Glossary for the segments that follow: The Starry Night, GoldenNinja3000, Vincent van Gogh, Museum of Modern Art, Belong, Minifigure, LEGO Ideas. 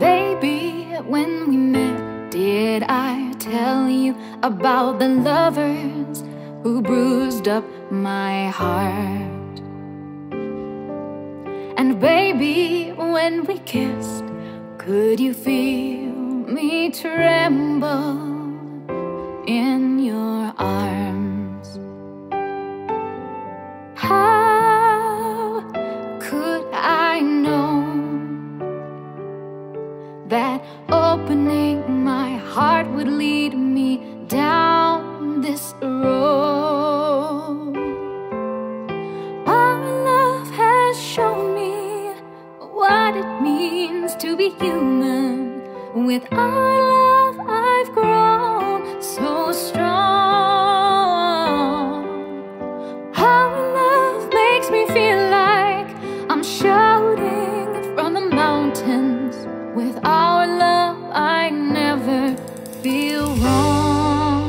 Baby, when we met, did I tell you about the lovers who bruised up my heart? And baby, when we kissed, could you feel me tremble in your arms? How could I know that opening my heart would lead me down this road? Our love has shown me what it means to be human. With our love, I've grown so strong. Our love makes me feel like I'm shouting from the mountains. With our love, I never feel wrong.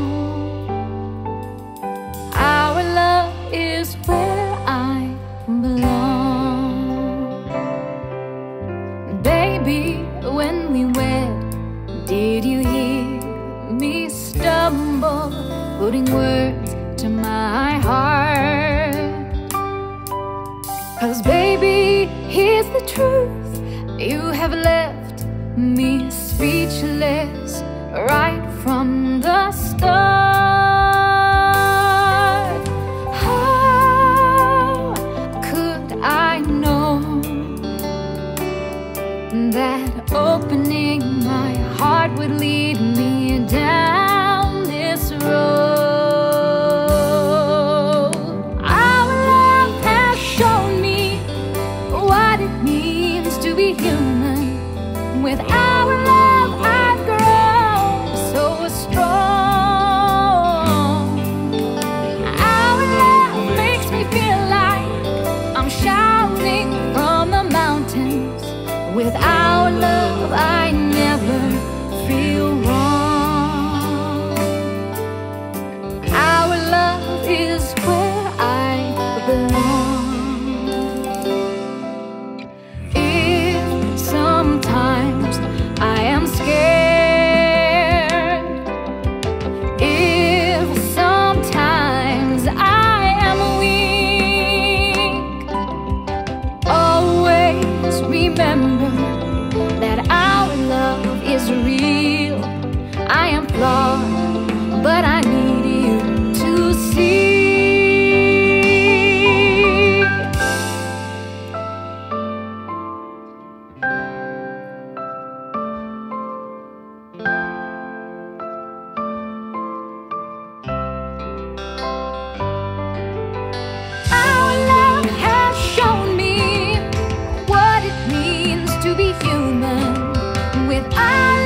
Our love is where I belong. Baby, when we wed, did you hear me stumble, putting words to my heart? 'Cause baby, here's the truth, you have left me speechless right from the start. How could I know that opening my heart would lead me down this road? Our love has shown me what it means to be human. With our love, I've grown so strong. Our love makes me feel like I'm shouting from the mountains. With our love, I never feel wrong. Our love is where I belong. If sometimes I am scared, if sometimes I am weak, always remember that our love is real. I am flawed, but I need you to see. Our love has shown me what it means to be human. With